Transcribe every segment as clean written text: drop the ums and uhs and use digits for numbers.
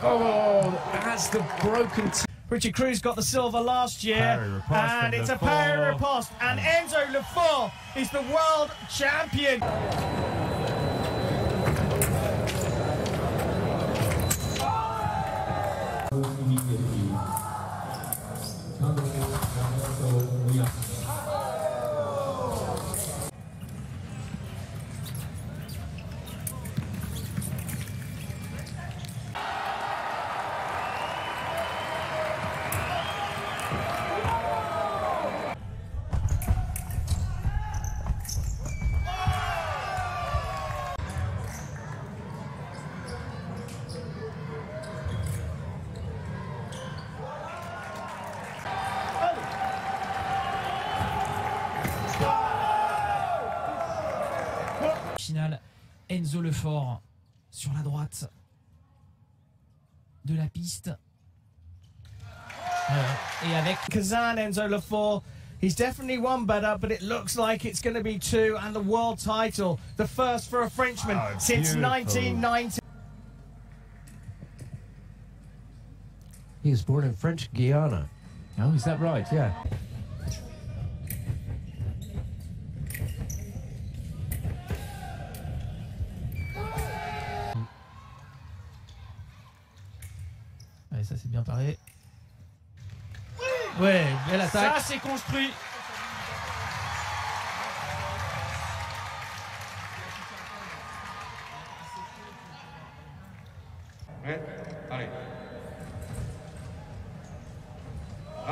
Oh, that's the broken. Richard Cruz got the silver last year, and it's a parry riposte, and Enzo Lefort is the world champion. Finale, Enzo Lefort sur la droite de la piste. Et avec Kazan, Enzo Lefort, he's definitely one better, but it looks like it's going to be two, and the world title, the first for a Frenchman since 1990. He was born in French Guiana. Oh, is that right? Yeah. Allez, ça c'est bien paré. Ouais, belle attaque. Ça c'est construit. Ouais, allez.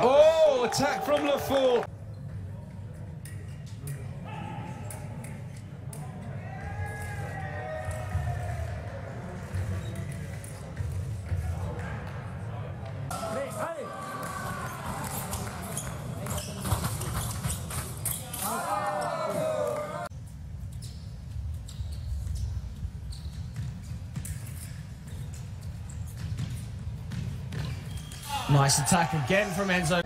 Oh, attack from Lefort. Nice attack again from Enzo.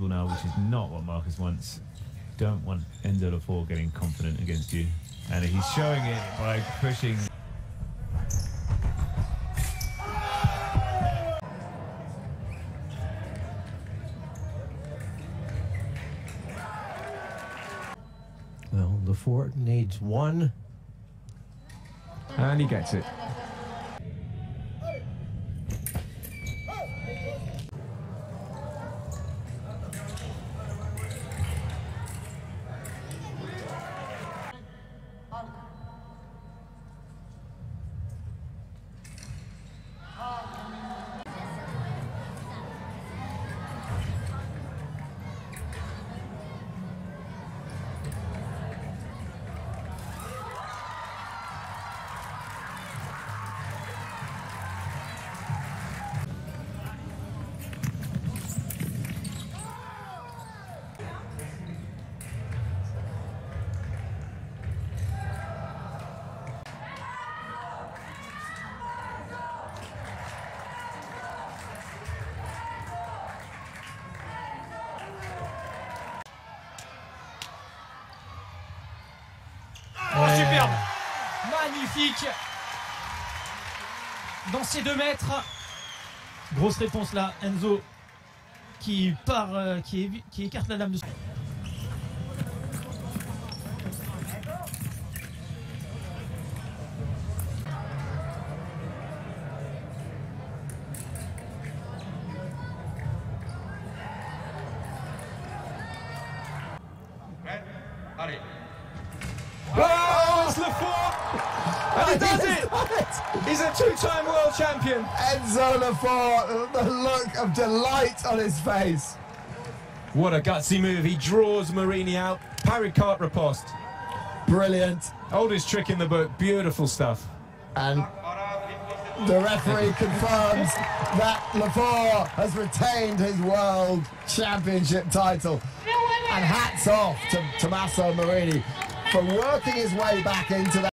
Now, which is not what Marcus wants. Don't want Enzo Lefort getting confident against you. And he's showing it by pushing. Well, Lefort needs one, and he gets it. Magnifique dans ces 2 mètres. Grosse réponse là, Enzo qui part, qui écarte la lame de. Allez. Oh, Lefort! And he does it! He's a two-time world champion. Enzo Lefort, the look of delight on his face. What a gutsy move. He draws Marini out. Parry cart riposte. Brilliant. Oldest trick in the book. Beautiful stuff. And the referee confirms that Lefort has retained his world championship title. And hats off to Tommaso Marini for working his way back into that.